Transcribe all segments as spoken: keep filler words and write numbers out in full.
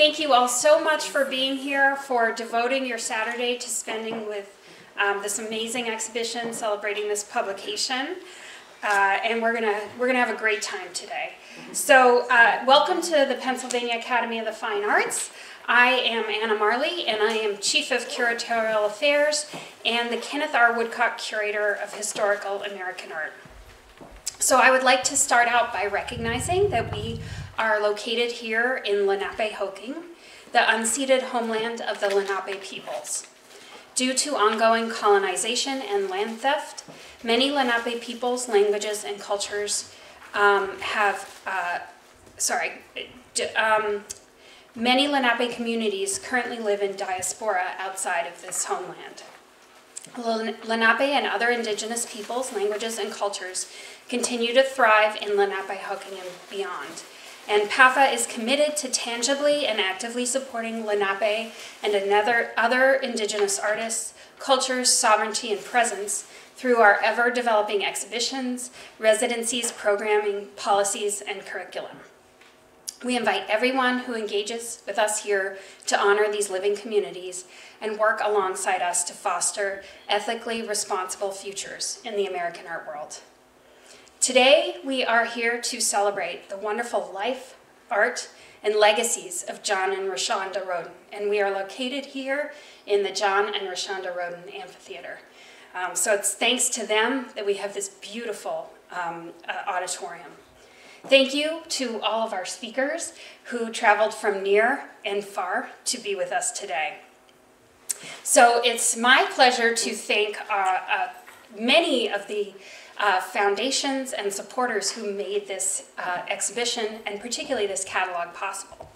Thank you all so much for being here, for devoting your Saturday to spending with um, this amazing exhibition, celebrating this publication. Uh, and we're gonna we're gonna have a great time today. So uh, welcome to the Pennsylvania Academy of the Fine Arts. I am Anna Marley, and I am Chief of Curatorial Affairs and the Kenneth R. Woodcock Curator of Historical American Art. So I would like to start out by recognizing that we are located here in Lenapehoking, the unceded homeland of the Lenape peoples. Due to ongoing colonization and land theft, many Lenape peoples, languages, and cultures um, have, uh, sorry, um, many Lenape communities currently live in diaspora outside of this homeland. Lenape and other indigenous peoples, languages, and cultures continue to thrive in Lenapehoking and beyond. And PAFA is committed to tangibly and actively supporting Lenape and another, other indigenous artists, cultures, sovereignty, and presence through our ever-developing exhibitions, residencies, programming, policies, and curriculum. We invite everyone who engages with us here to honor these living communities and work alongside us to foster ethically responsible futures in the American art world. Today, we are here to celebrate the wonderful life, art, and legacies of John and Rashonda Rhoden, and we are located here in the John and Rashonda Rhoden Amphitheater. Um, so it's thanks to them that we have this beautiful um, uh, auditorium. Thank you to all of our speakers who traveled from near and far to be with us today. So it's my pleasure to thank uh, uh, many of the Uh, foundations and supporters who made this uh, exhibition and particularly this catalog possible.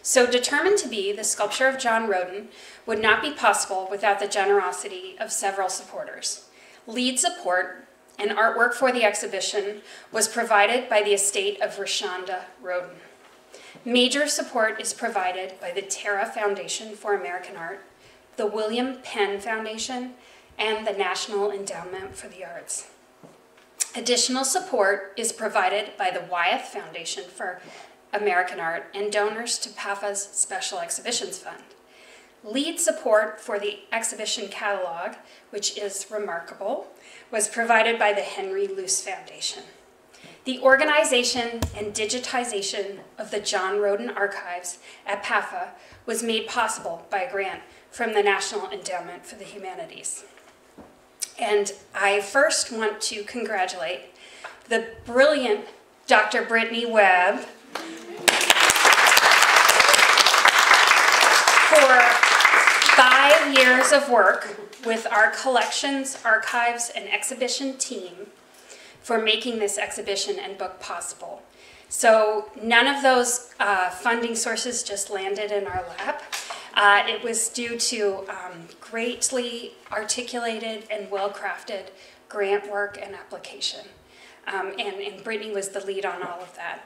So Determined to Be, the sculpture of John Rhoden, would not be possible without the generosity of several supporters. Lead support and artwork for the exhibition was provided by the estate of Rashonda Rhoden. Major support is provided by the Terra Foundation for American Art, the William Penn Foundation, and the National Endowment for the Arts. Additional support is provided by the Wyeth Foundation for American Art and donors to PAFA's Special Exhibitions Fund. Lead support for the exhibition catalog, which is remarkable, was provided by the Henry Luce Foundation. The organization and digitization of the John Rhoden Archives at PAFA was made possible by a grant from the National Endowment for the Humanities. And I first want to congratulate the brilliant Doctor Brittany Webb for five years of work with our collections, archives, and exhibition team for making this exhibition and book possible. So none of those uh, funding sources just landed in our lap. Uh, it was due to um, greatly articulated and well-crafted grant work and application. Um, and, and Brittany was the lead on all of that.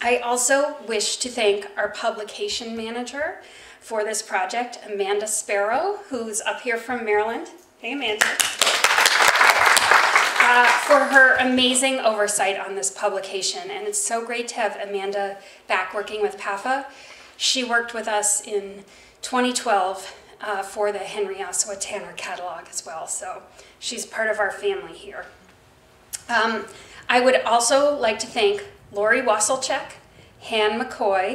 I also wish to thank our publication manager for this project, Amanda Sparrow, who's up here from Maryland. Hey, Amanda. Uh, for her amazing oversight on this publication. And it's so great to have Amanda back working with PAFA. She worked with us in twenty twelve uh, for the Henry Ossawa Tanner catalog as well, so she's part of our family here. Um, I would also like to thank Lori Waselchuk, Hannah McCoy,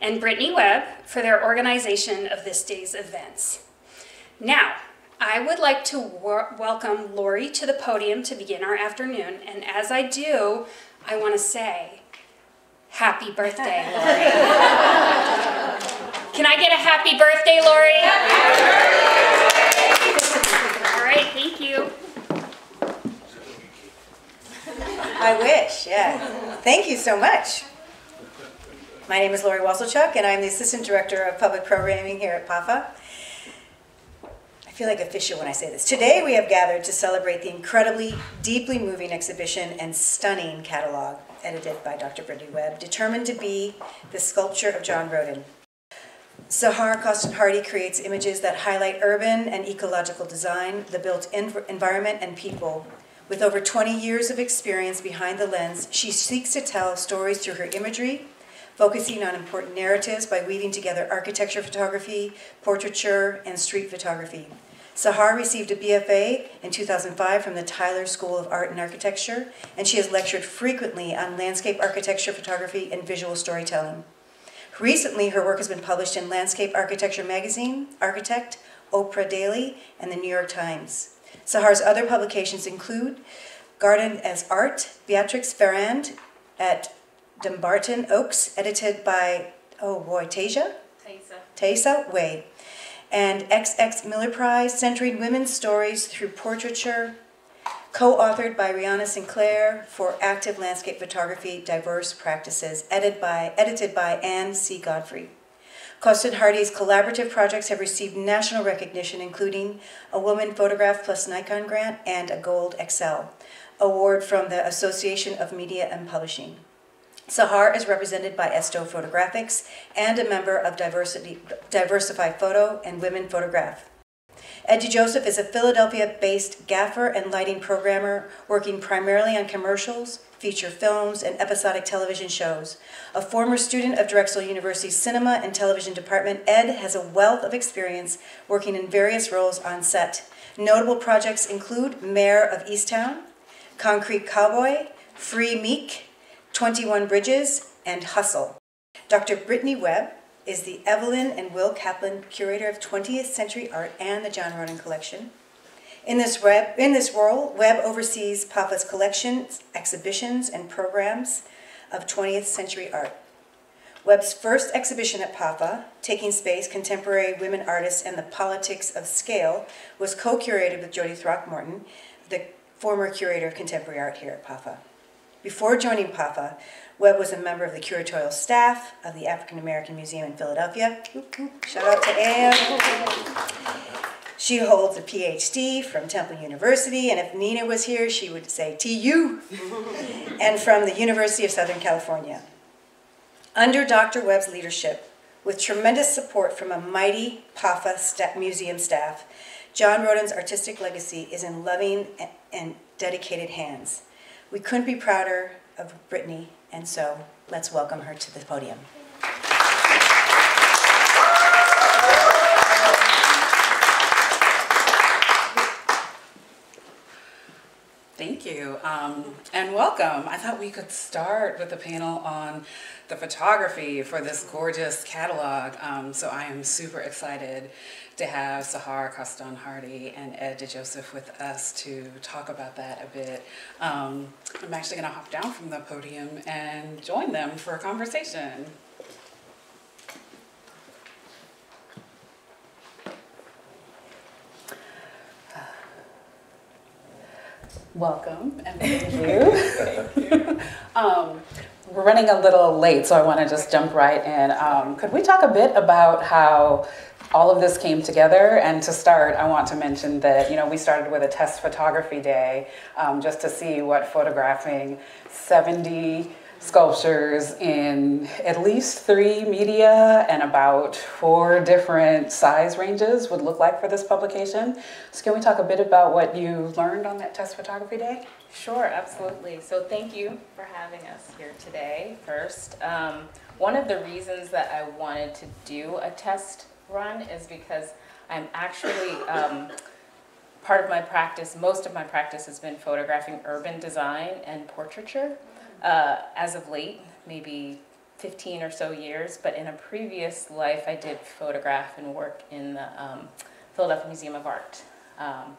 and Brittany Webb for their organization of this day's events. Now, I would like to welcome Lori to the podium to begin our afternoon, and as I do, I want to say, happy birthday, Lori. Can I get a happy birthday, Lori? Happy birthday. All right, thank you. I wish, yeah. Thank you so much. My name is Lori Waselchuk, and I'm the Assistant Director of Public Programming here at PAFA. I feel like official when I say this. Today we have gathered to celebrate the incredibly, deeply moving exhibition and stunning catalog edited by Doctor Brittany Webb, Determined to Be, the sculpture of John Rhoden. Sahar Coston-Hardy creates images that highlight urban and ecological design, the built environment, and people. With over twenty years of experience behind the lens, she seeks to tell stories through her imagery, focusing on important narratives by weaving together architecture photography, portraiture, and street photography. Sahar received a B F A in two thousand five from the Tyler School of Art and Architecture, and she has lectured frequently on landscape architecture photography and visual storytelling. Recently, her work has been published in Landscape Architecture Magazine, Architect, Oprah Daily, and the New York Times. Sahar's other publications include Garden as Art, Beatrix Ferrand at Dumbarton Oaks, edited by, oh boy, Tasia? Taisa. Taisa Way. And X X Miller Prize, Centering Women's Stories Through Portraiture, co-authored by Rihanna Sinclair for Active Landscape Photography, Diverse Practices, edited by, edited by Anne C. Godfrey. Coston-Hardy's collaborative projects have received national recognition, including a Women Photograph plus Nikon grant and a Gold Excel award from the Association of Media and Publishing. Sahar is represented by ESTO Photographics and a member of Diversity, Diversify Photo and Women Photograph. Ed DiJoseph is a Philadelphia-based gaffer and lighting programmer working primarily on commercials, feature films, and episodic television shows. A former student of Drexel University's Cinema and Television Department, Ed has a wealth of experience working in various roles on set. Notable projects include Mayor of Easttown, Concrete Cowboy, Free Meek, twenty-one Bridges, and Hustle. Doctor Brittany Webb is the Evelyn and Will Kaplan Curator of twentieth Century Art and the John Rhoden Collection. In this, web, in this role, Webb oversees P A F A's collections, exhibitions, and programs of twentieth century art. Webb's first exhibition at P A F A, Taking Space, Contemporary Women Artists and the Politics of Scale, was co-curated with Jody Throckmorton, the former curator of contemporary art here at P A F A. Before joining P A F A, Webb was a member of the curatorial staff of the African American Museum in Philadelphia. Shout out to Anne. She holds a P H D from Temple University, and if Nina was here, she would say T U, and from the University of Southern California. Under Doctor Webb's leadership, with tremendous support from a mighty P A F A st- museum staff, John Rhoden's artistic legacy is in loving and, and dedicated hands. We couldn't be prouder of Brittany, and so let's welcome her to the podium. Thank you, um, and welcome. I thought we could start with a panel on the photography for this gorgeous catalog, um, so I am super excited to have Sahar Coston-Hardy and Ed DiJoseph with us to talk about that a bit. Um, I'm actually gonna hop down from the podium and join them for a conversation. Uh, welcome, and thank you. Thank you. um, we're running a little late, so I wanna just jump right in. Um, could we talk a bit about how all of this came together? And to start, I want to mention that, you know, we started with a test photography day um, just to see what photographing seventy sculptures in at least three media and about four different size ranges would look like for this publication. So can we talk a bit about what you learned on that test photography day? Sure, absolutely. So thank you for having us here today first. Um, one of the reasons that I wanted to do a test run is because I'm actually, um, part of my practice, most of my practice has been photographing urban design and portraiture uh, as of late, maybe fifteen or so years, but in a previous life I did photograph and work in the um, Philadelphia Museum of Art. Um,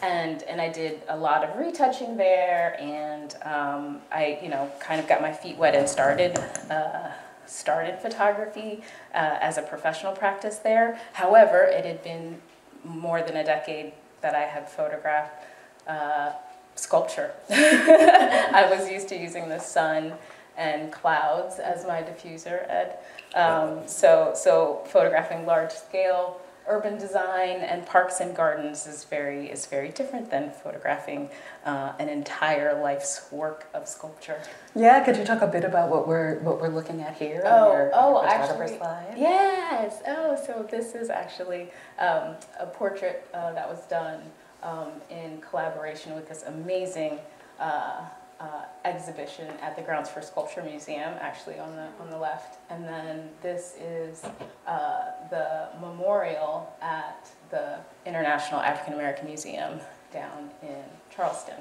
and, and I did a lot of retouching there, and um, I, you know, kind of got my feet wet and started uh, started photography uh, as a professional practice there. However, it had been more than a decade that I had photographed uh, sculpture. I was used to using the sun and clouds as my diffuser, Ed. Um, so, so photographing large scale urban design and parks and gardens is very, is very different than photographing uh, an entire life's work of sculpture. Yeah, could you talk a bit about what we're what we're looking at here oh, on your oh, photographer's slide? Yes. Oh, so this is actually um, a portrait uh, that was done um, in collaboration with this amazing uh, uh, exhibition at the Grounds for Sculpture Museum, actually on the on the left, and then this is uh, the memorial at the International African American Museum down in Charleston,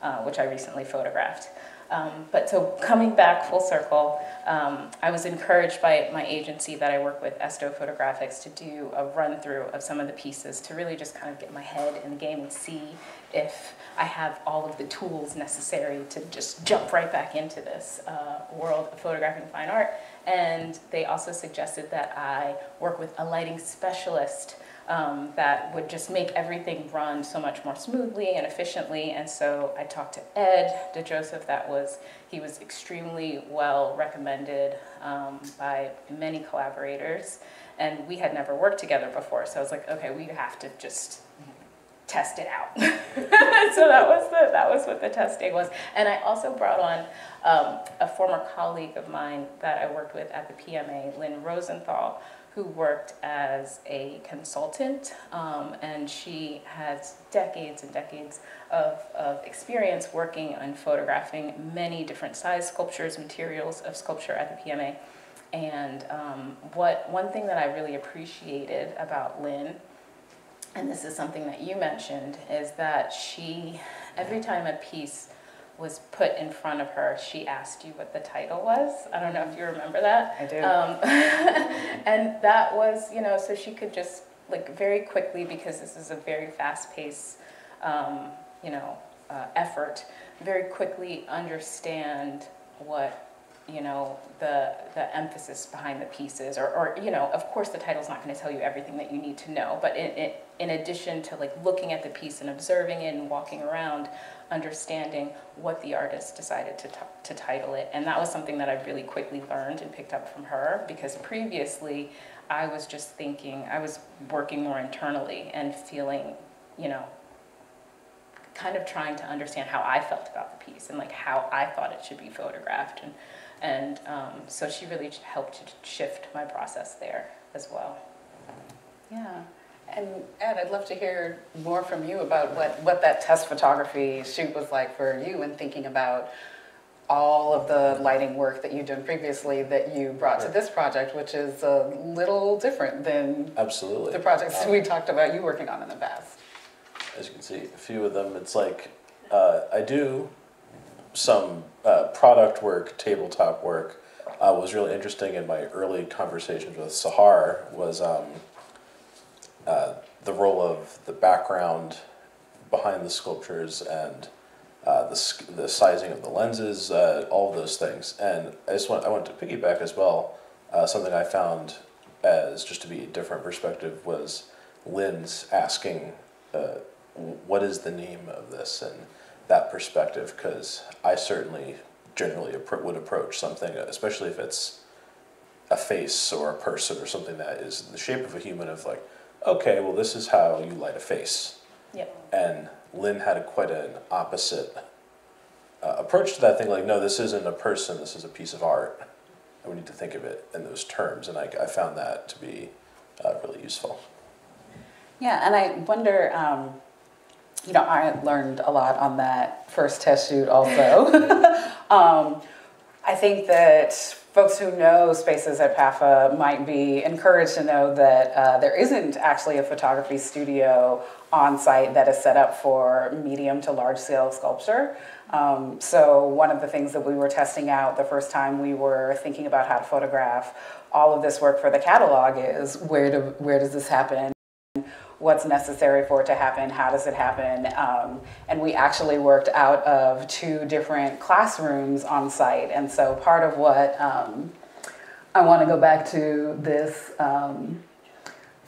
uh, which I recently photographed. Um, but so coming back full circle, um, I was encouraged by my agency that I work with, ESTO Photographics, to do a run through of some of the pieces to really just kind of get my head in the game and see if I have all of the tools necessary to just jump right back into this uh, world of photographing fine art. And they also suggested that I work with a lighting specialist Um, that would just make everything run so much more smoothly and efficiently. And so I talked to Ed DiJoseph. That was, he was extremely well recommended um, by many collaborators. And we had never worked together before. So I was like, okay, we have to just test it out. So that was, the, that was what the test day was. And I also brought on um, a former colleague of mine that I worked with at the P M A, Lynn Rosenthal, who worked as a consultant, um, and she has decades and decades of, of experience working on photographing many different size sculptures, materials of sculpture at the P M A. And um, what one thing that I really appreciated about Lynn, and this is something that you mentioned, is that she, every time a piece was put in front of her, she asked you what the title was. I don't know if you remember that. I do. Um, and that was, you know, so she could just, like, very quickly, because this is a very fast-paced, um, you know, uh, effort, very quickly understand what, you know, the the emphasis behind the pieces, or, or you know, of course the title's not going to tell you everything that you need to know, but in, in, in addition to, like, looking at the piece and observing it and walking around, understanding what the artist decided to, t to title it. And that was something that I really quickly learned and picked up from her, because previously I was just thinking, I was working more internally and feeling, you know, kind of trying to understand how I felt about the piece and, like, how I thought it should be photographed. And And um, so she really helped to shift my process there as well. Yeah. And Ed, I'd love to hear more from you about what, what that test photography shoot was like for you, and thinking about all of the lighting work that you've done previously that you brought right. to this project, which is a little different than Absolutely. the projects um, we talked about you working on in the past. As you can see, a few of them, it's like, uh, I do some uh, product work, tabletop work, uh, was really interesting in my early conversations with Sahar, was um, uh, the role of the background behind the sculptures and uh, the, the sizing of the lenses, uh, all those things. And I just want, I want to piggyback as well, uh, something I found as just to be a different perspective was Lynn's asking, uh, what is the name of this? And that perspective, because I certainly generally would approach something, especially if it's a face or a person or something that is the shape of a human, of like, okay, well, this is how you light a face. Yep. And Lynn had a, quite an opposite uh, approach to that thing, like, no, this isn't a person, this is a piece of art, and we need to think of it in those terms, and I, I found that to be uh, really useful. Yeah, and I wonder, um, you know, I learned a lot on that first test shoot also. um, I think that folks who know spaces at PAFA might be encouraged to know that uh, there isn't actually a photography studio on site that is set up for medium to large scale sculpture. Um, so one of the things that we were testing out the first time we were thinking about how to photograph all of this work for the catalog is, where, do, where does this happen? What's necessary for it to happen, how does it happen, um, and we actually worked out of two different classrooms on site. And so part of what, um, I want to go back to this um,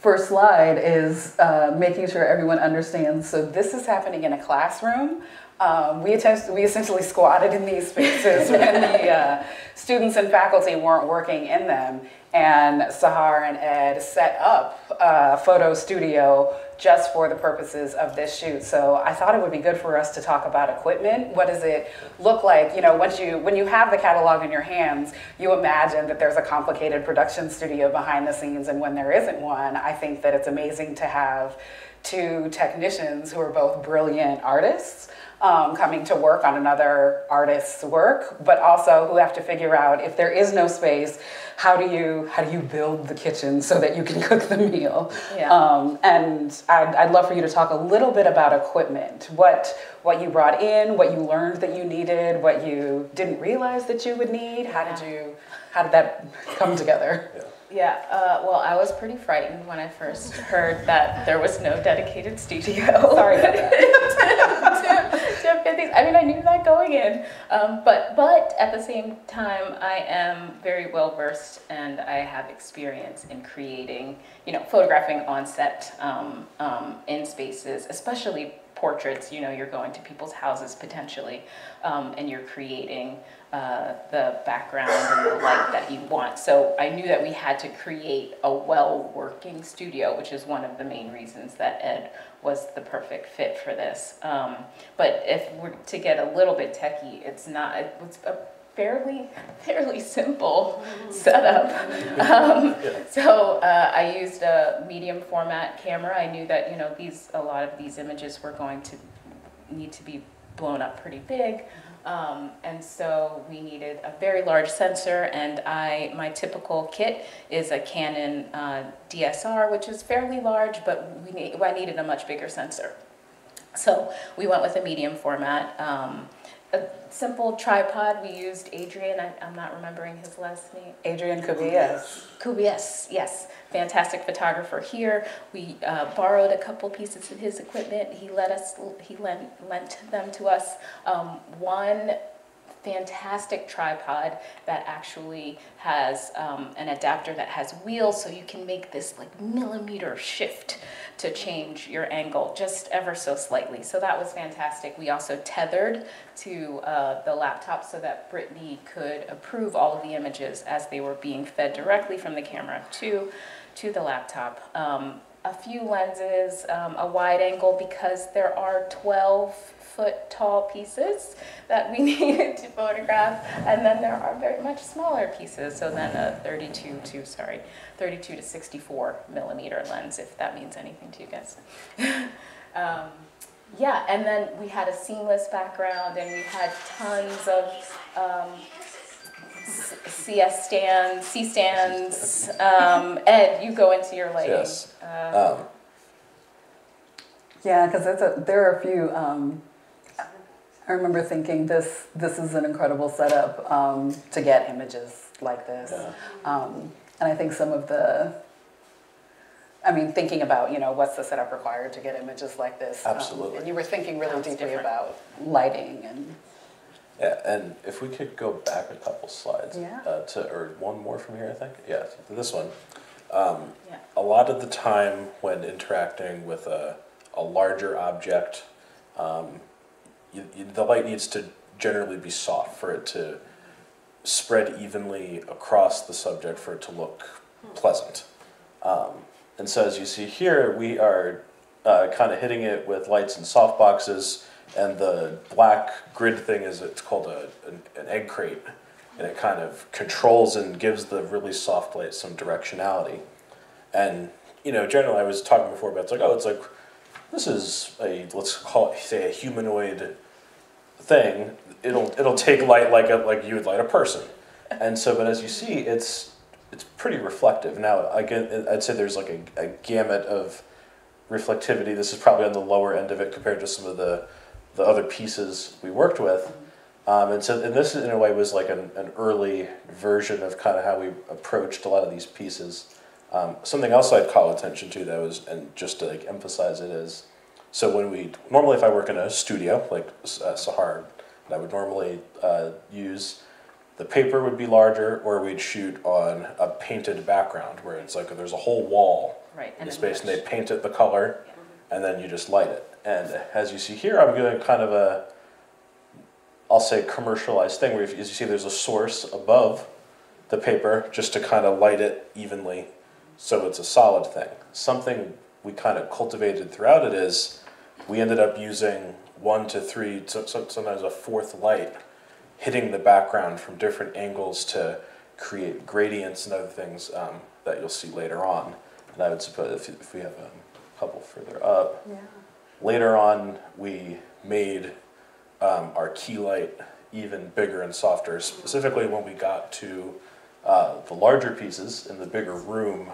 first slide is uh, making sure everyone understands, so this is happening in a classroom. Um, we, attempted, we essentially squatted in these spaces when the uh, students and faculty weren't working in them. And Sahar and Ed set up a photo studio just for the purposes of this shoot. So I thought it would be good for us to talk about equipment. What does it look like? You know, once you, when you have the catalog in your hands, you imagine that there's a complicated production studio behind the scenes. And when there isn't one, I think that it's amazing to have two technicians who are both brilliant artists um, coming to work on another artist's work, but also who have to figure out, if there is no space, how do you how do you build the kitchen so that you can cook the meal? Yeah. Um, and I'd, I'd love for you to talk a little bit about equipment, what what you brought in, what you learned that you needed, what you didn't realize that you would need. How did you how did that come together? Yeah. Yeah, uh, well, I was pretty frightened when I first heard that there was no dedicated studio. Sorry about that. to, to, to fit these. I mean, I knew that going in, um, but but at the same time, I am very well versed, and I have experience in creating, you know, photographing on set, um, um, in spaces, especially portraits. You know, you're going to people's houses potentially, um, and you're creating Uh, the background and the light that you want. So I knew that we had to create a well-working studio, which is one of the main reasons that Ed was the perfect fit for this. Um, but if we're to get a little bit techie, it's not, it's a fairly, fairly simple setup. Um, so uh, I used a medium format camera. I knew that, you know, these, a lot of these images were going to need to be blown up pretty big. Um, and so we needed a very large sensor, and I, my typical kit is a Canon uh, D S L R, which is fairly large, but we need, I needed a much bigger sensor. So we went with a medium format, um, a simple tripod. We used Adrian, I, I'm not remembering his last name. Adrian Cubias. Cubias, yes. Fantastic photographer here. We uh, borrowed a couple pieces of his equipment. He let us. He lent lent them to us. Um, one fantastic tripod that actually has um, an adapter that has wheels, so you can make this like millimeter shift to change your angle just ever so slightly. So that was fantastic. We also tethered to uh, the laptop so that Brittany could approve all of the images as they were being fed directly from the camera to to the laptop. Um, a few lenses, um, a wide angle, because there are twelve foot tall pieces that we needed to photograph, and then there are very much smaller pieces, so then a thirty-two to sixty-four millimeter lens, if that means anything to you guys. um, yeah, and then we had a seamless background, and we had tons of um, C S stands, C stands. Um, Ed, you go into your lighting. Yes. Uh, um, yeah, because there are a few. Um, I remember thinking this this is an incredible setup um, to get images like this, yeah. um, and I think some of the. I mean, thinking about, you know, what's the setup required to get images like this. Absolutely. Um, and you were thinking really That's deeply different. about lighting and. Yeah, and if we could go back a couple slides, yeah. uh, to, or one more from here, I think. Yeah, this one. Um, yeah. A lot of the time when interacting with a, a larger object, um, you, you, the light needs to generally be soft for it to spread evenly across the subject for it to look pleasant. Um, and so as you see here, we are uh, kind of hitting it with lights and soft boxes. And the black grid thing is, it's called a, an, an egg crate, and it kind of controls and gives the really soft light some directionality. And, you know, generally I was talking before about, it's like, oh, it's like, this is a, let's call it, say, a humanoid thing. It'll, it'll take light like, a, like you would light a person. And so, but as you see, it's, it's pretty reflective. Now, I can, I'd say there's like a, a gamut of reflectivity. This is probably on the lower end of it compared to some of the the other pieces we worked with. Um, and so, and this in a way was like an, an early version of kind of how we approached a lot of these pieces. Um, something else I'd call attention to though is, and just to like emphasize it is, so when we, normally if I work in a studio, like uh, Sahar, I would normally uh, use, the paper would be larger, or we'd shoot on a painted background where it's like, there's a whole wall right, in the space and they paint it the color, yeah. and then you just light it. And as you see here, I'm doing kind of a, I'll say commercialized thing, where if, as you see there's a source above the paper just to kind of light it evenly so it's a solid thing. Something we kind of cultivated throughout it is we ended up using one to three, so, so, sometimes a fourth light, hitting the background from different angles to create gradients and other things um, that you'll see later on. And I would suppose if, if we have a... couple further up. Yeah. Later on, we made um, our key light even bigger and softer, specifically when we got to uh, the larger pieces in the bigger room,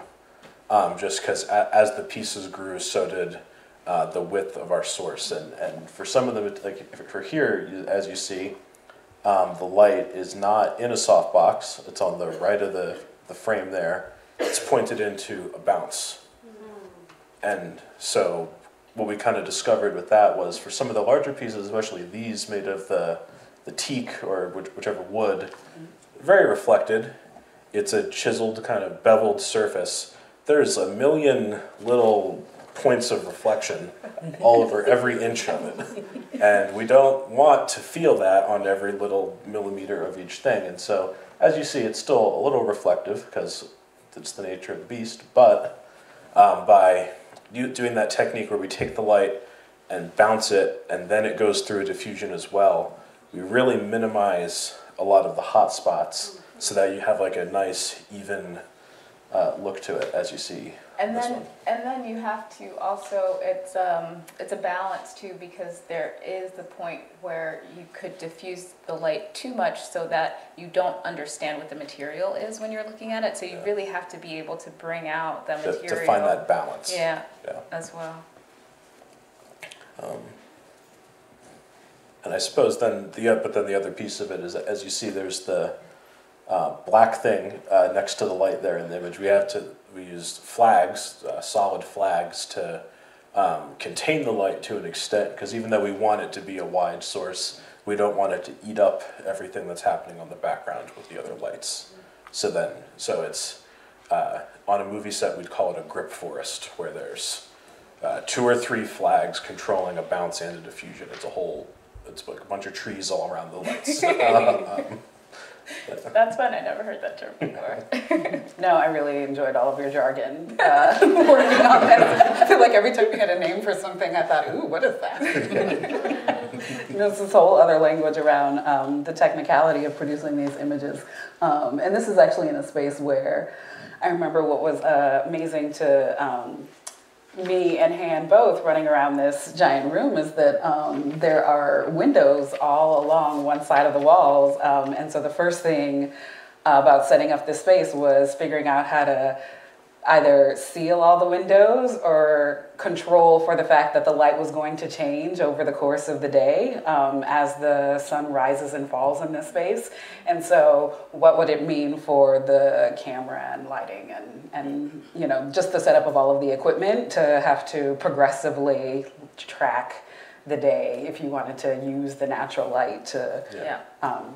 um, just because as the pieces grew, so did uh, the width of our source. And, and for some of them, like for here, as you see, um, the light is not in a softbox. It's on the right of the, the frame there. It's pointed into a bounce. And so what we kind of discovered with that was for some of the larger pieces, especially these made of the, the teak or which, whichever wood, very reflected. It's a chiseled kind of beveled surface. There's a million little points of reflection all over every inch of it. And we don't want to feel that on every little millimeter of each thing. And so as you see, it's still a little reflective because it's the nature of the beast, but um, by doing that technique where we take the light and bounce it, and then it goes through a diffusion as well, we really minimize a lot of the hot spots so that you have like a nice, even uh, look to it, as you see. And then, one. and then you have to also, it's um, it's a balance too, because there is the point where you could diffuse the light too much so that you don't understand what the material is when you're looking at it. So you yeah. really have to be able to bring out the to, material. To find that balance. Yeah, yeah. as well. Um, and I suppose then the but then the other piece of it is, as you see, there's the uh, black thing uh, next to the light there in the image. We have to. We used flags, uh, solid flags, to um, contain the light to an extent, because even though we want it to be a wide source, we don't want it to eat up everything that's happening on the background with the other lights. So then, so it's, uh, on a movie set we'd call it a grip forest, where there's uh, two or three flags controlling a bounce and a diffusion. It's a whole, it's like a bunch of trees all around the lights. um, That's fun. I never heard that term before. No, I really enjoyed all of your jargon. Uh, working on that. I feel like every time we had a name for something, I thought, ooh, what is that? There's this whole other language around um, the technicality of producing these images. Um, and this is actually in a space where I remember what was uh, amazing to um, me and Han both running around this giant room is that um, there are windows all along one side of the walls. Um, and so the first thing uh, about setting up this space was figuring out how to either seal all the windows or control for the fact that the light was going to change over the course of the day um, as the sun rises and falls in this space. And so what would it mean for the camera and lighting and, and you know, just the setup of all of the equipment to have to progressively track the day if you wanted to use the natural light to yeah. um,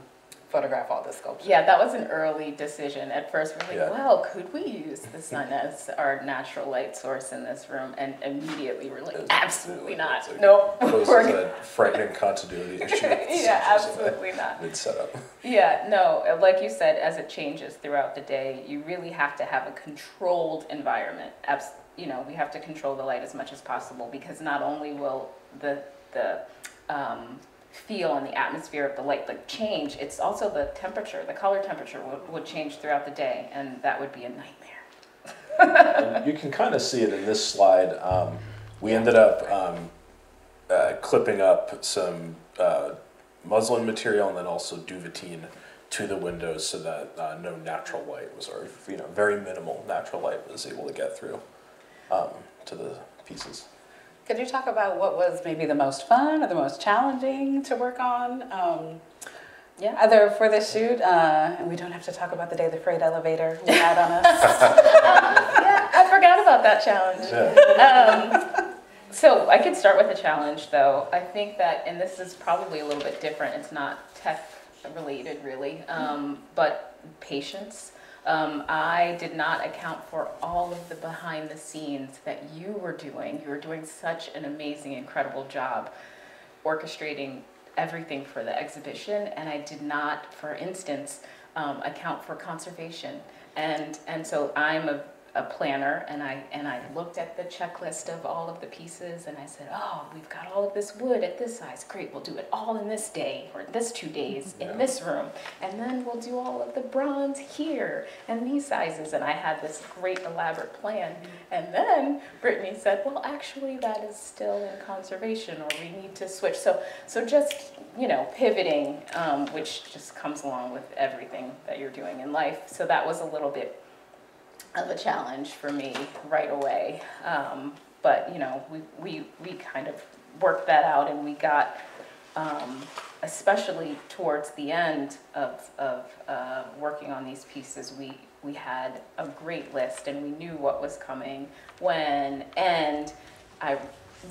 photograph all this sculpture. Yeah, that was an early decision. At first, we're like, yeah. well, could we use the sun as our natural light source in this room? And immediately, we're like, absolutely not. Like, nope. This is a frightening continuity issue. Yeah, absolutely not. Mid setup. Yeah, no. Like you said, as it changes throughout the day, you really have to have a controlled environment. Abs you know, we have to control the light as much as possible because not only will the the um, feel and the atmosphere of the light like change, it's also the temperature, the color temperature would, would change throughout the day, and that would be a nightmare. And you can kind of see it in this slide. Um, we yeah, ended up um, uh, clipping up some uh, muslin material and then also duvetine to the windows so that uh, no natural light was, or you know, very minimal natural light was able to get through um, to the pieces. Could you talk about what was maybe the most fun or the most challenging to work on? Um, yeah, either for this shoot, uh, and we don't have to talk about the day the freight elevator went out on us. um, yeah, I forgot about that challenge. Yeah. Um, so I could start with a challenge, though. I think that, and this is probably a little bit different. It's not tech related, really, um, but patience. Um, I did not account for all of the behind the scenes that you were doing. You were doing such an amazing, incredible job orchestrating everything for the exhibition, and I did not, for instance, um, account for conservation. And, and so I'm a, a planner, and I and I looked at the checklist of all of the pieces, and I said, oh, we've got all of this wood at this size. Great, we'll do it all in this day, or this two days yeah. in this room. And then we'll do all of the bronze here and these sizes. And I had this great elaborate plan. And then Brittany said, well, actually, that is still in conservation, or we need to switch. So, so just, you know, pivoting, um, which just comes along with everything that you're doing in life. So that was a little bit of a challenge for me right away, um, but you know, we, we, we kind of worked that out, and we got, um, especially towards the end of, of uh, working on these pieces, we, we had a great list, and we knew what was coming when, and I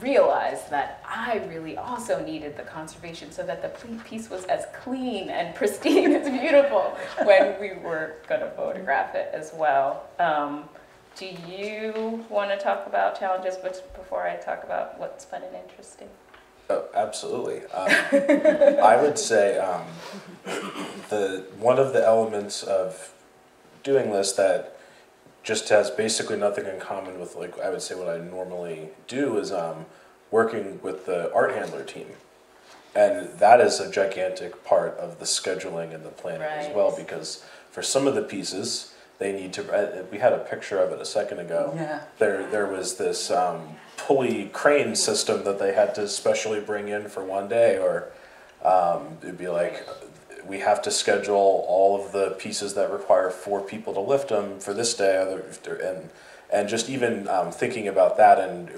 realized that I really also needed the conservation so that the piece was as clean and pristine and beautiful when we were going to photograph it as well. Um, do you want to talk about challenges before I talk about what's fun and interesting? Oh, absolutely. Um, I would say um, the one of the elements of doing this that just has basically nothing in common with, like, I would say what I normally do is um, working with the art handler team. And that is a gigantic part of the scheduling and the planning right. as well, because for some of the pieces, they need to, we had a picture of it a second ago. Yeah. There, there was this um, pulley crane system that they had to specially bring in for one day, or um, it'd be like, we have to schedule all of the pieces that require four people to lift them for this day, and and just even um, thinking about that and,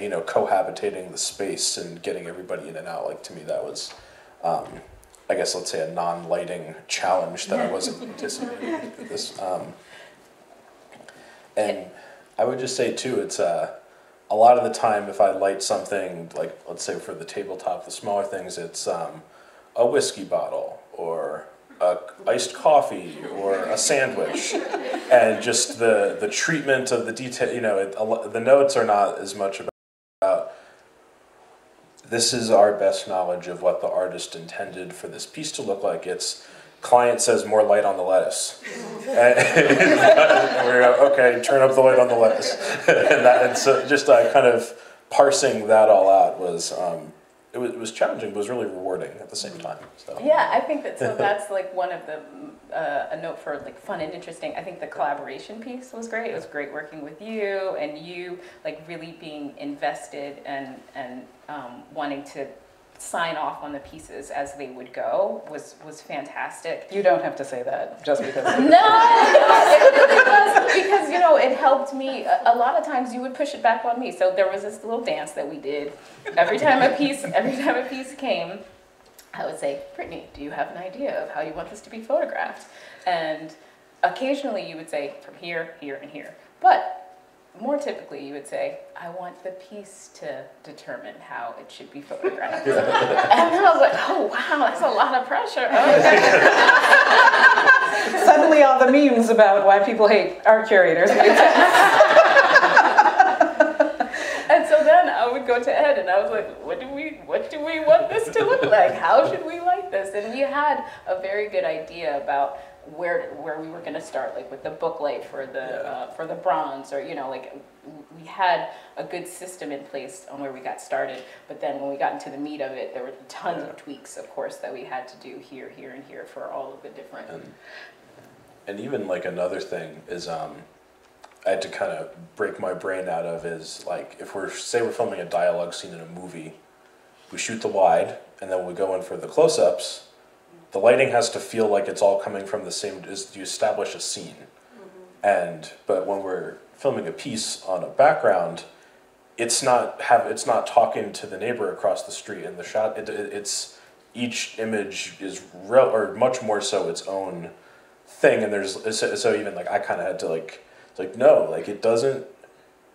you know, cohabitating the space and getting everybody in and out, like, to me that was, um, I guess let's say, a non-lighting challenge that I wasn't anticipating for this. Um, and I would just say too, it's uh, a lot of the time if I light something, like let's say for the tabletop, the smaller things, it's um, a whiskey bottle, or a iced coffee, or a sandwich, and just the the treatment of the detail. You know, it, a, the notes are not as much about, about this is our best knowledge of what the artist intended for this piece to look like. It's client says more light on the lettuce, and, and we're okay. Turn up the light on the lettuce, and, that, and so just uh, kind of parsing that all out was. Um, It was, it was challenging, but it was really rewarding at the same time. So. Yeah, I think that so that's like one of the, uh, a note for like fun and interesting. I think the collaboration piece was great. It was great working with you, and you like really being invested and, and um, wanting to sign off on the pieces as they would go was, was fantastic. You don't have to say that just because. No, because, because, you know, it helped me. A lot of times you would push it back on me. So there was this little dance that we did. Every time a piece, every time a piece came, I would say, Brittany, do you have an idea of how you want this to be photographed? And occasionally you would say from here, here, and here. But more typically, you would say, I want the piece to determine how it should be photographed. And then I was like, oh, wow, that's a lot of pressure. Okay. Suddenly all the memes about why people hate art curators. And so then I would go to Ed, and I was like, what do we, what do we want this to look like? How should we light this? And he had a very good idea about where where we were going to start, like with the book light for the yeah. uh, for the bronze, or you know, like we had a good system in place on where we got started. But then when we got into the meat of it, there were tons yeah. of tweaks, of course, that we had to do here, here, and here for all of the different. And, and even like another thing is, um, I had to kind of break my brain out of is like if we're say we're filming a dialogue scene in a movie, we shoot the wide, and then we go in for the close-ups. The lighting has to feel like it's all coming from the same, is you establish a scene. Mm-hmm. And, but when we're filming a piece on a background, it's not have, it's not talking to the neighbor across the street in the shot. It, it, it's, each image is real, or much more so its own thing. And there's, so, so even like, I kind of had to like, like, no, like it doesn't,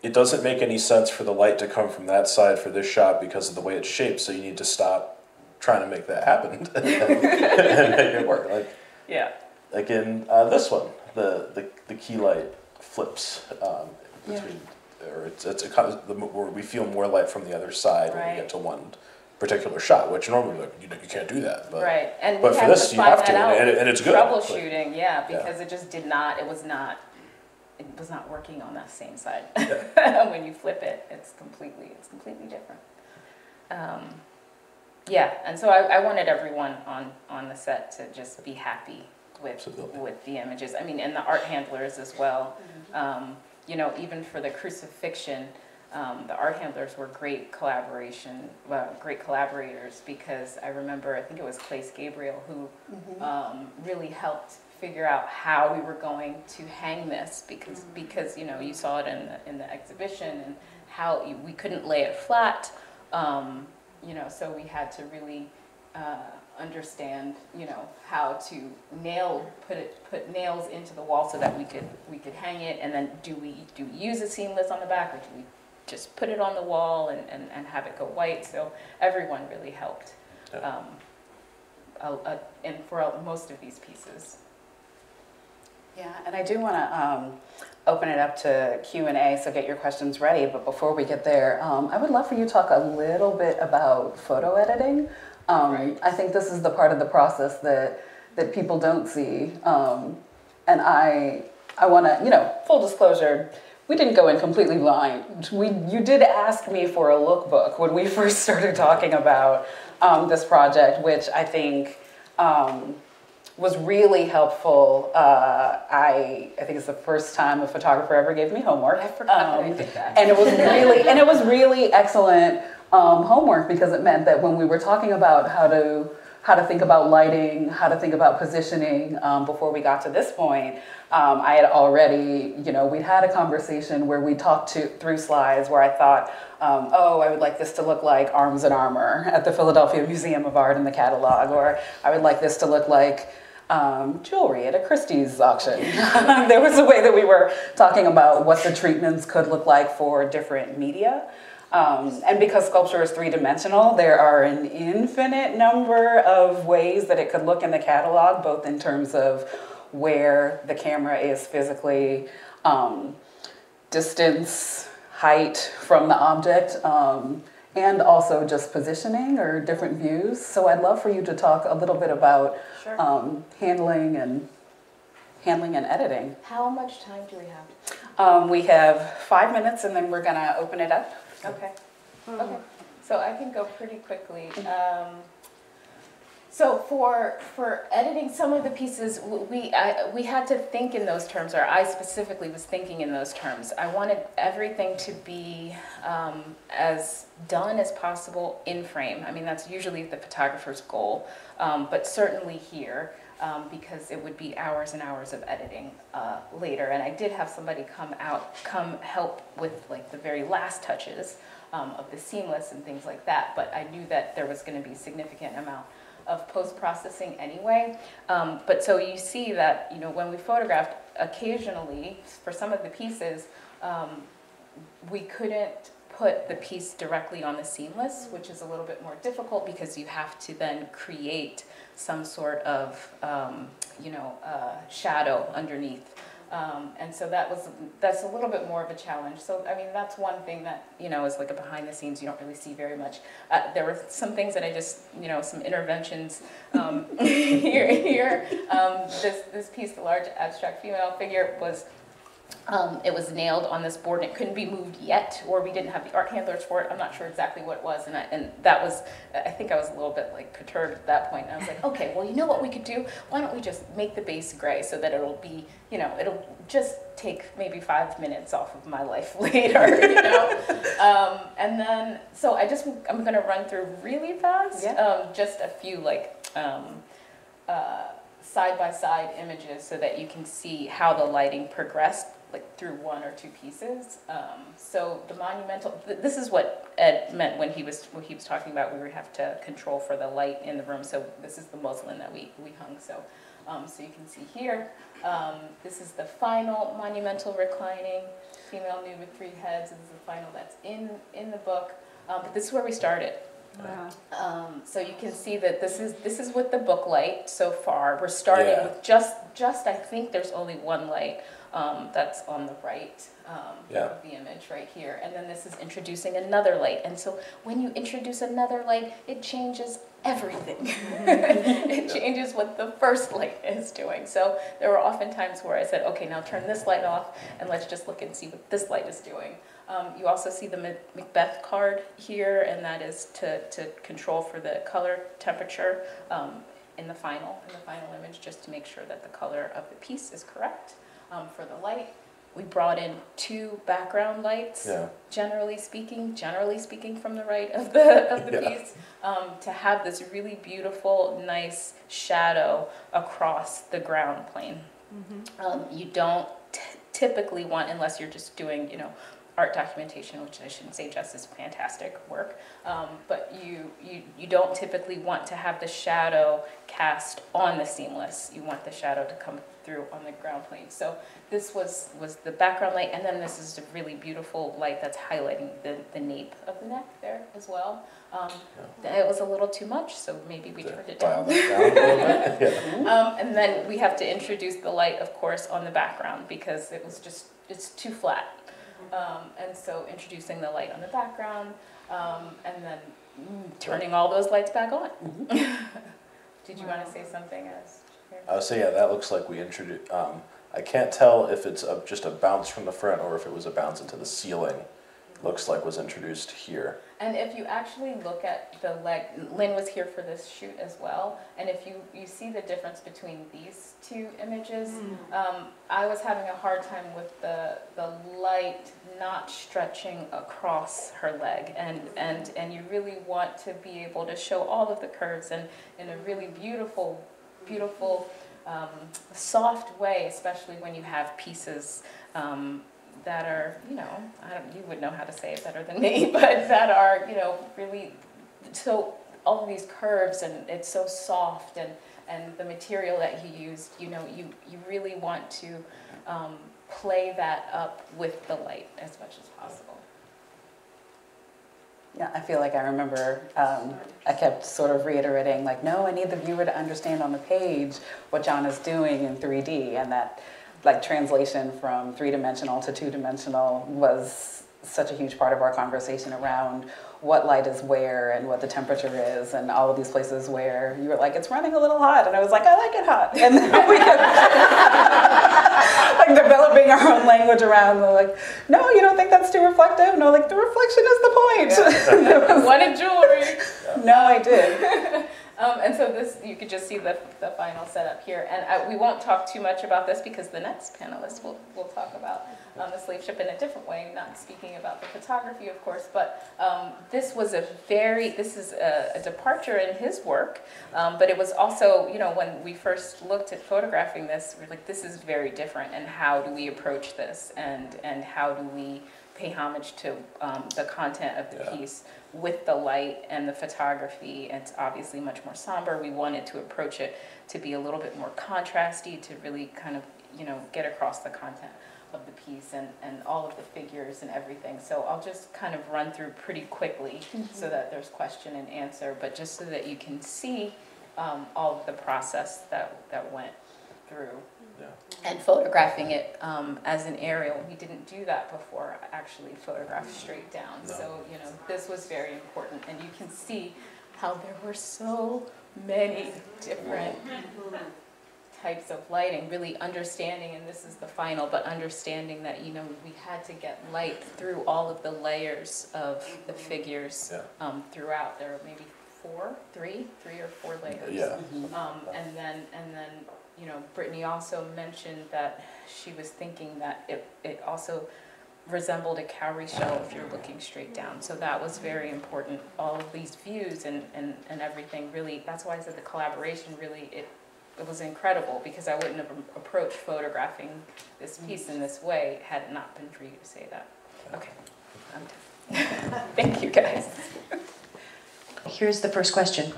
it doesn't make any sense for the light to come from that side for this shot because of the way it's shaped. So you need to stop trying to make that happen and, and make it work. Like, yeah. Like in uh, this one, the, the, the key light flips um, between, yeah. or it's, it's a, the, where we feel more light from the other side right. when we get to one particular shot, which normally like, you, you can't do that. But, right. And but for this, you have to, and, and it's good. Troubleshooting, like, yeah, because yeah. it just did not, it was not it was not working on that same side. Yeah. When you flip it, it's completely it's completely different. Um, yeah, and so I, I wanted everyone on on the set to just be happy with Absolutely. with the images. I mean, and the art handlers as well. Mm-hmm. um, you know, even for the crucifixion, um, the art handlers were great collaboration, well, great collaborators, because I remember I think it was Clace Gabriel who mm-hmm. um, really helped figure out how we were going to hang this, because mm-hmm. because you know, you saw it in the, in the exhibition, and how you, we couldn't lay it flat. Um, you know, so we had to really uh, understand, you know, how to nail, put it, put nails into the wall so that we could we could hang it, and then do we do we use a seamless on the back, or do we just put it on the wall and, and, and have it go white? So everyone really helped, um, a, a, and for all, most of these pieces. Yeah, and I do want to um, open it up to Q and A, so get your questions ready. But before we get there, um, I would love for you to talk a little bit about photo editing. Um, right. I think this is the part of the process that, that people don't see. Um, and I, I want to, you know, full disclosure, we didn't go in completely blind. We, you did ask me for a lookbook when we first started talking about um, this project, which I think... Um, was really helpful. Uh, I I think it's the first time a photographer ever gave me homework. I forgot um, that I did that. And it was really and it was really excellent um, homework, because it meant that when we were talking about how to how to think about lighting, how to think about positioning, um, before we got to this point, um, I had already, you know, we'd had a conversation where we talked to through slides where I thought, Um, oh, I would like this to look like Arms and Armor at the Philadelphia Museum of Art in the catalog, or I would like this to look like um, jewelry at a Christie's auction. There was a way that we were talking about what the treatments could look like for different media. Um, and because sculpture is three-dimensional, there are an infinite number of ways that it could look in the catalog, both in terms of where the camera is physically, um, distance, height from the object, um, and also just positioning or different views. So I'd love for you to talk a little bit about sure. um, handling and handling and editing. How much time do we have? Um, we have five minutes, and then we're going to open it up. Okay. Mm-hmm. Okay. So I can go pretty quickly. Um, So for for editing some of the pieces, we I, we had to think in those terms, or I specifically was thinking in those terms. I wanted everything to be um, as done as possible in frame. I mean, that's usually the photographer's goal, um, but certainly here, um, because it would be hours and hours of editing uh, later. And I did have somebody come out, come help with like the very last touches um, of the seamless and things like that. But I knew that there was going to be a significant amount of post-processing anyway. Um, but so you see that, you know, when we photographed, occasionally for some of the pieces, um, we couldn't put the piece directly on the seamless, which is a little bit more difficult, because you have to then create some sort of, um, you know, uh, shadow underneath. Um, and so that was, that's a little bit more of a challenge. So, I mean, that's one thing that, you know, is like a behind the scenes, you don't really see very much. Uh, there were some things that I just, you know, some interventions um, here. here. Um, this, this piece, the large abstract female figure, was, um, it was nailed on this board, and it couldn't be moved yet, or we didn't have the art handlers for it. I'm not sure exactly what it was. And, I, and that was, I think I was a little bit like perturbed at that point. And I was like, okay, well, you know what we could do? Why don't we just make the base gray so that it'll be, you know, it'll just take maybe five minutes off of my life later, you know? um, and then, so I just, I'm going to run through really fast, yeah. um, just a few like, um, uh, side-by-side images so that you can see how the lighting progressed like through one or two pieces. Um, so the monumental, th this is what Ed meant when he was when he was talking about we would have to control for the light in the room. So this is the muslin that we, we hung. So, um, so you can see here, um, this is the final monumental reclining female nude with three heads. This is the final that's in, in the book. Um, but this is where we started. Wow. Um, so you can see that this is this is with the book light so far. We're starting yeah. with just just I think there's only one light um, that's on the right um, yeah. of the image right here. And then this is introducing another light. And so when you introduce another light, it changes everything. It changes what the first light is doing. So there were often times where I said, okay, now turn this light off and let's just look and see what this light is doing. Um, you also see the Macbeth card here, and that is to, to control for the color temperature um, in the final in the final image, just to make sure that the color of the piece is correct. Um, for the light, we brought in two background lights, yeah. generally speaking, generally speaking from the right of the, of the yeah. piece, um, to have this really beautiful, nice shadow across the ground plane. Mm-hmm. um, you don't t typically want, unless you're just doing, you know, art documentation, which I shouldn't say just is fantastic work, um, but you, you you don't typically want to have the shadow cast on the seamless. You want the shadow to come through on the ground plane. So this was, was the background light, and then this is a really beautiful light that's highlighting the, the nape of the neck there as well. Um, yeah. It was a little too much, so maybe we turned it down. down yeah. um, and then we have to introduce the light, of course, on the background, because it was just, it's too flat. Um, and so introducing the light on the background, um, and then turning all those lights back on. Mm-hmm. Did you want to say something else? Uh, so yeah, that looks like we introduced, um, I can't tell if it's a, just a bounce from the front or if it was a bounce into the ceiling, looks like was introduced here. And if you actually look at the leg, Lynn was here for this shoot as well, and if you, you see the difference between these two images, mm. um, I was having a hard time with the, the light not stretching across her leg, and, and, and you really want to be able to show all of the curves and in a really beautiful, beautiful, um, soft way, especially when you have pieces um, that are, you know, I don't, you would know how to say it better than me, but that are, you know, really, so all of these curves, and it's so soft, and, and the material that he used, you know, you, you really want to um, play that up with the light as much as possible. Yeah, I feel like I remember um, I kept sort of reiterating, like, no, I need the viewer to understand on the page what John is doing in three D, and that, like, translation from three-dimensional to two-dimensional was such a huge part of our conversation around what light is where and what the temperature is and all of these places where you were like, it's running a little hot, and I was like, I like it hot, and then we kept like developing our own language around, like, no, you don't think that's too reflective? No, like, the reflection is the point. Yeah. was, wanted jewelry. No, I did. Um, and so this, you could just see the, the final setup here. And I, we won't talk too much about this because the next panelist will, will talk about um, the slave ship in a different way, not speaking about the photography, of course. But um, this was a very, this is a, a departure in his work. Um, but it was also, you know, when we first looked at photographing this, we were like, this is very different. And how do we approach this? And, and how do we pay homage to um, the content of the yeah. piece with the light and the photography? It's obviously much more somber. We wanted to approach it to be a little bit more contrasty, to really kind of, you know, get across the content of the piece and, and all of the figures and everything. So I'll just kind of run through pretty quickly mm-hmm. so that there's question and answer, but just so that you can see um, all of the process that, that went through. Yeah. And photographing it um, as an aerial. We didn't do that before, actually, photograph straight down. No. So, you know, this was very important. And you can see how there were so many different types of lighting, really understanding, and this is the final, but understanding that, you know, we had to get light through all of the layers of the figures yeah. um, throughout. There were maybe four, three, three or four layers. Yeah. Mm-hmm. um, and then, and then, you know, Brittany also mentioned that she was thinking that it, it also resembled a cowrie shell if you're looking straight down. So that was very important. All of these views and, and, and everything really, that's why I said the collaboration really, it, it was incredible, because I wouldn't have approached photographing this piece in this way had it not been for you to say that. Okay, I'm done. Thank you guys. Here's the first question.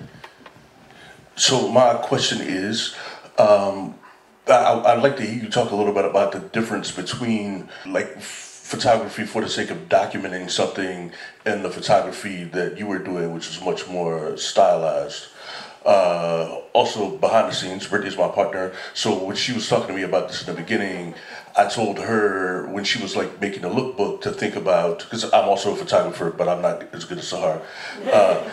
So my question is, Um, I, I'd like to hear you talk a little bit about the difference between, like, photography for the sake of documenting something and the photography that you were doing, which is much more stylized. Uh, also behind the scenes, Brittany's my partner. So when she was talking to me about this in the beginning, I told her when she was like making a lookbook to think about, because I'm also a photographer, but I'm not as good as Sahar. Uh,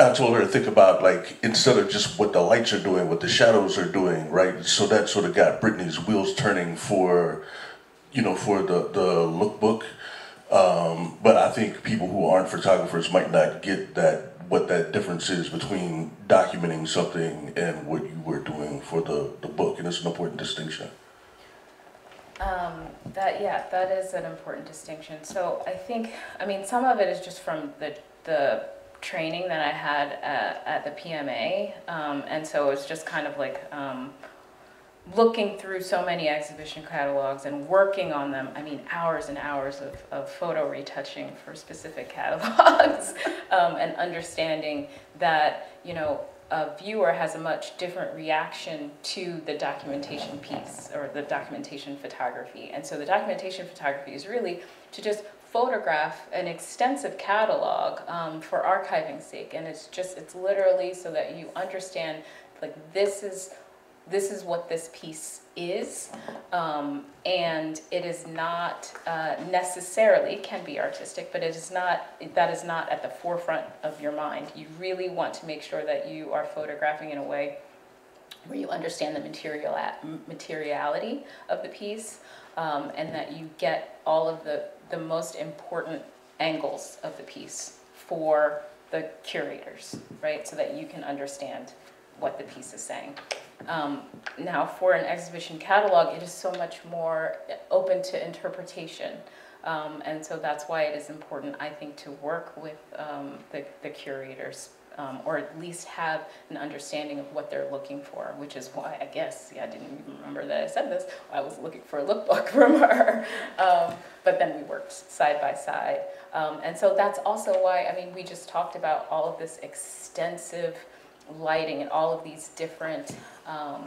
I told her to think about, like, instead of just what the lights are doing, what the shadows are doing, right? So that sort of got Brittany's wheels turning for, you know, for the, the lookbook. Um, but I think people who aren't photographers might not get that, what that difference is between documenting something and what you were doing for the, the book, and it's an important distinction. Um, that, yeah, that is an important distinction. So I think, I mean, some of it is just from the, the training that I had at, at the P M A, um, and so it's just kind of like um, looking through so many exhibition catalogs and working on them. I mean, hours and hours of, of photo retouching for specific catalogs, um, and understanding that, you know, a viewer has a much different reaction to the documentation piece or the documentation photography. And so the documentation photography is really to just photograph an extensive catalog um, for archiving's sake. And it's just, it's literally so that you understand, like, this is This is what this piece is, um, and it is not uh, necessarily, can be artistic, but it is not, that is not at the forefront of your mind. You really want to make sure that you are photographing in a way where you understand the material materiality of the piece, um, and that you get all of the, the most important angles of the piece for the curators, right? So that you can understand what the piece is saying. Um, now, for an exhibition catalog, it is so much more open to interpretation, um, and so that's why it is important, I think, to work with um, the, the curators, um, or at least have an understanding of what they're looking for, which is why, I guess, yeah, I didn't even remember that I said this, I was looking for a lookbook from her, um, but then we worked side by side. Um, and so that's also why, I mean, we just talked about all of this extensive lighting and all of these different um,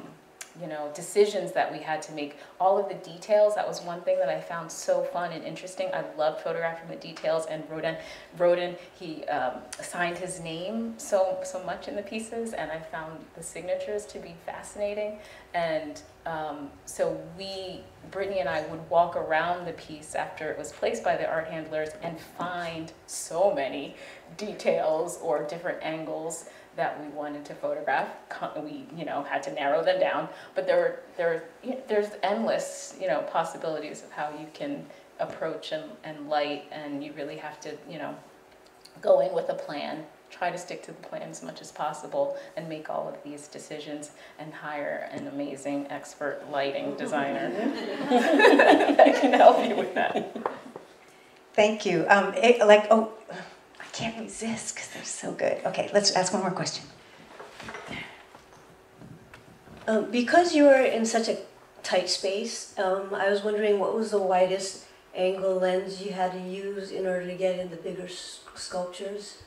you know, decisions that we had to make, all of the details. That was one thing that I found so fun and interesting. I loved photographing the details, and Rhoden, Rhoden he um, signed his name so, so much in the pieces, and I found the signatures to be fascinating. And um, so we, Brittany and I, would walk around the piece after it was placed by the art handlers and find so many details or different angles that we wanted to photograph. We, you know, had to narrow them down, but there were, there were, there's endless, you know, possibilities of how you can approach and, and light, and you really have to, you know, go in with a plan, try to stick to the plan as much as possible, and make all of these decisions, and hire an amazing expert lighting designer that can help you with that. Thank you. Um, it, like, oh. Can't resist because they're so good. Okay, let's ask one more question. Um, because you were in such a tight space, um, I was wondering what was the widest angle lens you had to use in order to get in the bigger sculptures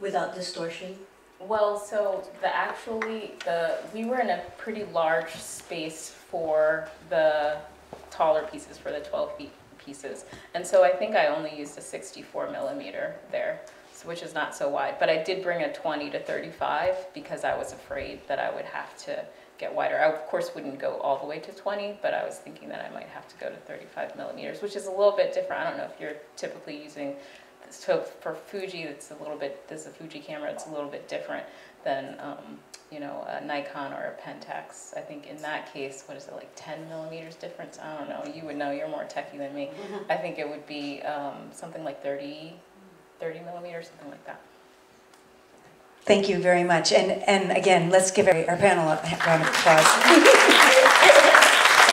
without distortion? Well, so the actually the we were in a pretty large space for the taller pieces, for the twelve feet pieces, and so I think I only used a sixty-four millimeter there, which is not so wide, but I did bring a twenty to thirty-five because I was afraid that I would have to get wider. I, of course, wouldn't go all the way to twenty, but I was thinking that I might have to go to thirty-five millimeters, which is a little bit different. I don't know if you're typically using, so for Fuji, it's a little bit, this is a Fuji camera, it's a little bit different than, um, you know, a Nikon or a Pentax. I think in that case, what is it, like ten millimeters difference? I don't know, you would know, you're more techie than me. I think it would be um, something like thirty millimeters, something like that. Thank you very much. And, and again, let's give our panel a round of applause.